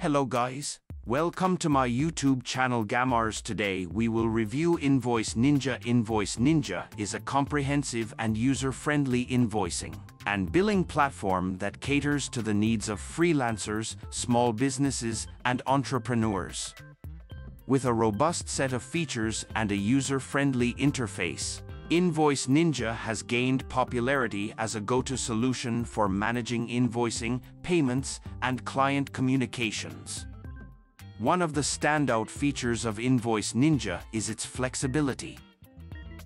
Hello guys, welcome to my YouTube channel Gamars. Today we will review Invoice Ninja. Invoice Ninja is a comprehensive and user-friendly invoicing and billing platform that caters to the needs of freelancers, small businesses, and entrepreneurs. With a robust set of features and a user-friendly interface, Invoice Ninja has gained popularity as a go-to solution for managing invoicing, payments, and client communications. One of the standout features of Invoice Ninja is its flexibility.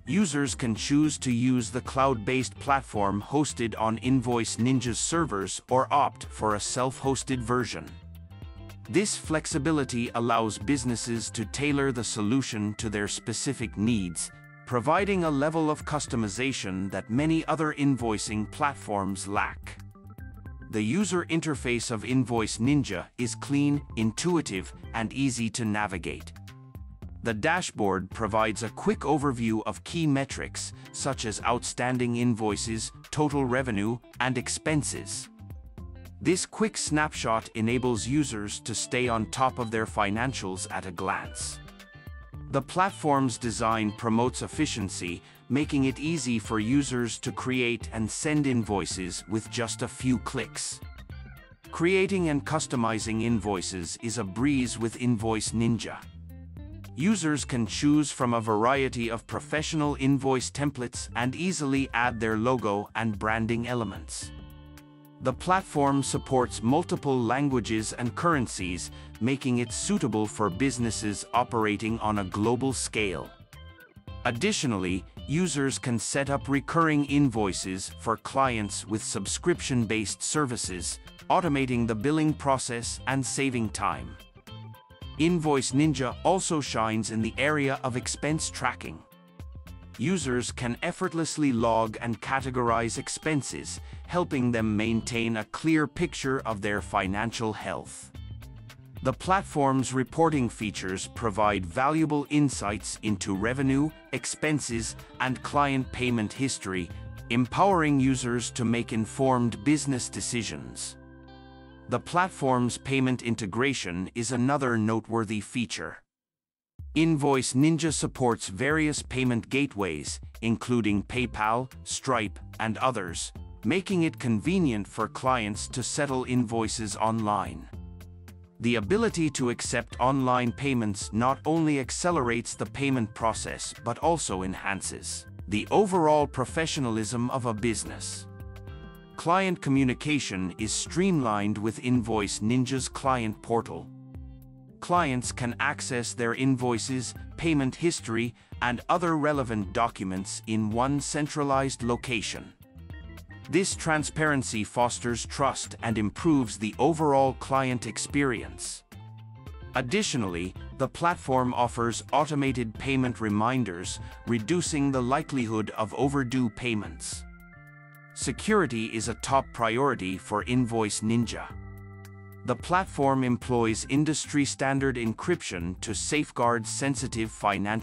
Users can choose to use the cloud-based platform hosted on Invoice Ninja's servers or opt for a self-hosted version. This flexibility allows businesses to tailor the solution to their specific needs, providing a level of customization that many other invoicing platforms lack. The user interface of Invoice Ninja is clean, intuitive, and easy to navigate. The dashboard provides a quick overview of key metrics, such as outstanding invoices, total revenue, and expenses. This quick snapshot enables users to stay on top of their financials at a glance. The platform's design promotes efficiency, making it easy for users to create and send invoices with just a few clicks. Creating and customizing invoices is a breeze with Invoice Ninja. Users can choose from a variety of professional invoice templates and easily add their logo and branding elements. The platform supports multiple languages and currencies, making it suitable for businesses operating on a global scale. Additionally, users can set up recurring invoices for clients with subscription-based services, automating the billing process and saving time. Invoice Ninja also shines in the area of expense tracking. Users can effortlessly log and categorize expenses, helping them maintain a clear picture of their financial health. The platform's reporting features provide valuable insights into revenue, expenses, and client payment history, empowering users to make informed business decisions. The platform's payment integration is another noteworthy feature. Invoice Ninja supports various payment gateways, including PayPal, Stripe, and others, making it convenient for clients to settle invoices online. The ability to accept online payments not only accelerates the payment process but also enhances the overall professionalism of a business. Client communication is streamlined with Invoice Ninja's client portal. Clients can access their invoices, payment history, and other relevant documents in one centralized location. This transparency fosters trust and improves the overall client experience. Additionally, the platform offers automated payment reminders, reducing the likelihood of overdue payments. Security is a top priority for Invoice Ninja. The platform employs industry-standard encryption to safeguard sensitive financial